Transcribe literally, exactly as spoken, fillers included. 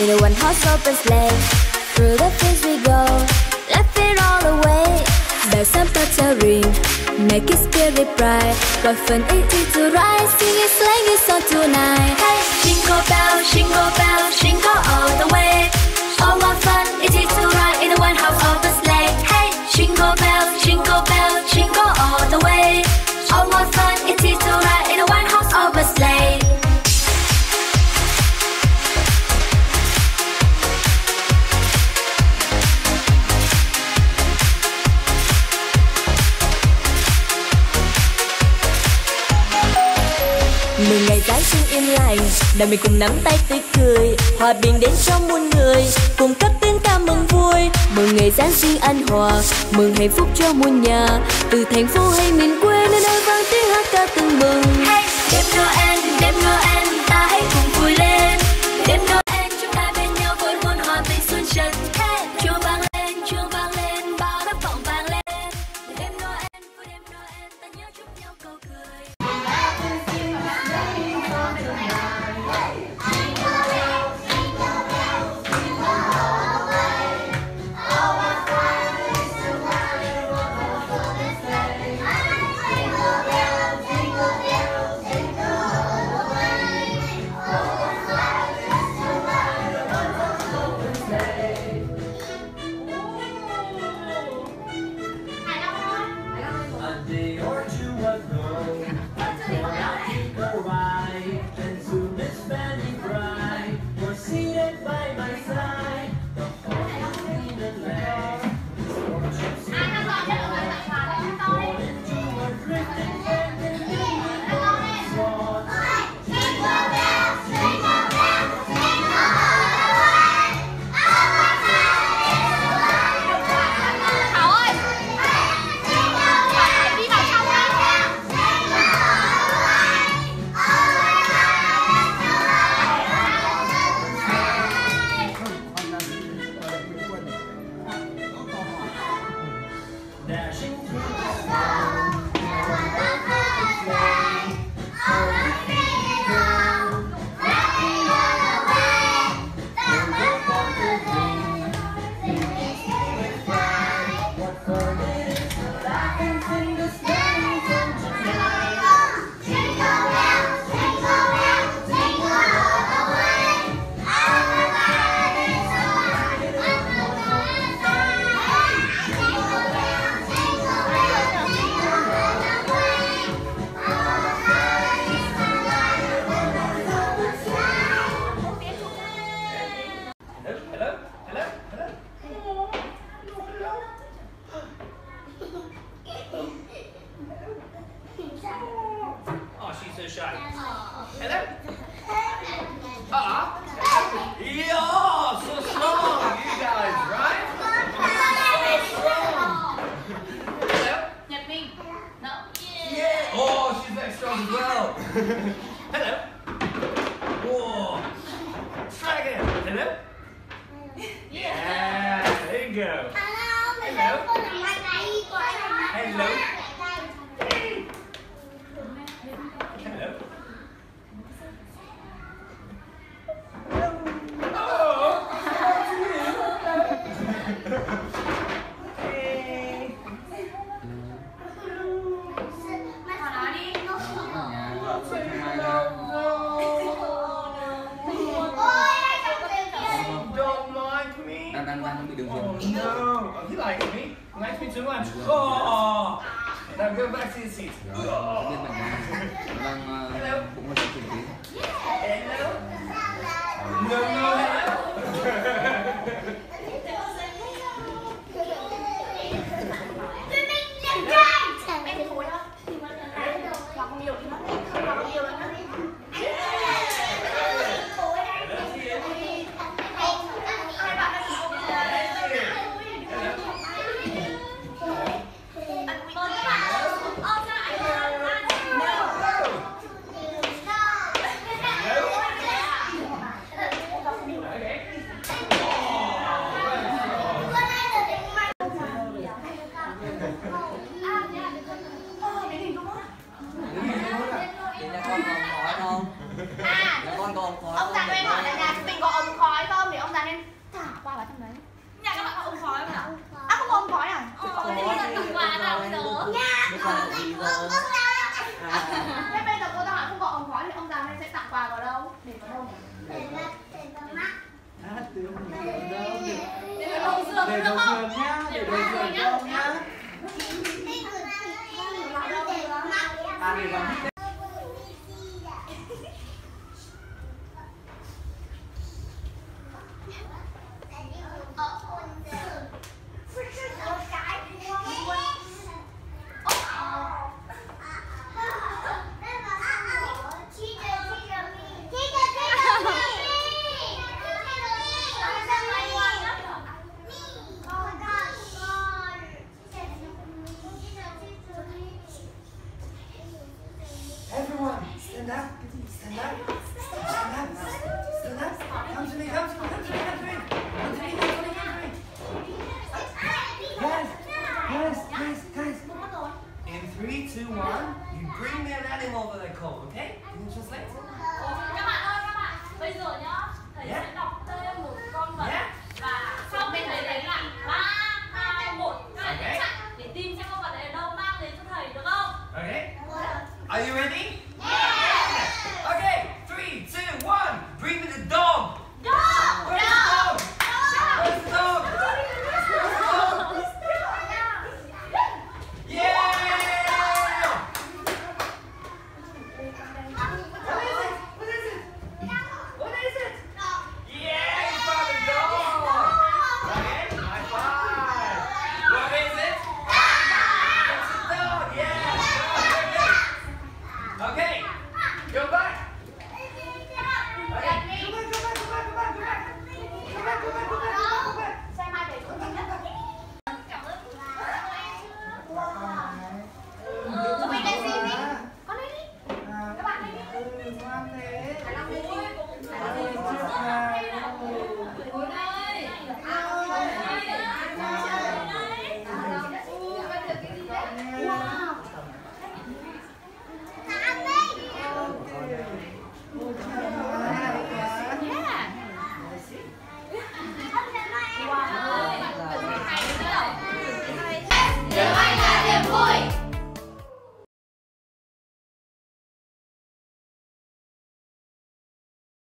in a one horse open sleigh. Through the fields we go, laughing all the way. Bells and bells are ring, make it spirit bright. Gọi phần eighteen to rise, singing sleighing a song tonight. Hey, jingle bell, jingle bell, jingle all the way. Oh what fun it is to ride in a one horse open sleigh. Hey, jingle bell, jingle bell, jingle all the way. Oh what fun it is to ride in a one horse open sleigh. Mười ngày Giáng sinh yên lành, đàn mình cùng nắm tay tươi cười, hòa bình đến cho muôn người, cùng cất tiếng ca mừng vui. Mừng ngày Giáng sinh an hòa, mừng hạnh phúc cho muôn nhà, từ thành phố hay miền quê nơi nơi vang tiếng hát ca tưng bừng. Hey, đêm Noel, đêm Noel, ta hãy cùng vui lên. Đêm Noel chúng ta bên nhau với muôn hòa bình xuân trần. Hey, chuông vang lên, chuông vang lên, bao đắp vọng vang lên. Đêm Noel, vui đêm Noel, ta nhớ chúc nhau câu cười. Oh. nhà con thành hương tương lai. Thế bây giờ cô ta hỏi không có ông khói thì ông già này sẽ tặng quà vào đâu? Để vào đâu? Để vào mắt. Để vào mắt. Để vào giường. Để vào giường nhá. Để vào giường nhá. Để vào mắt. À để vào mắt. Are you ready?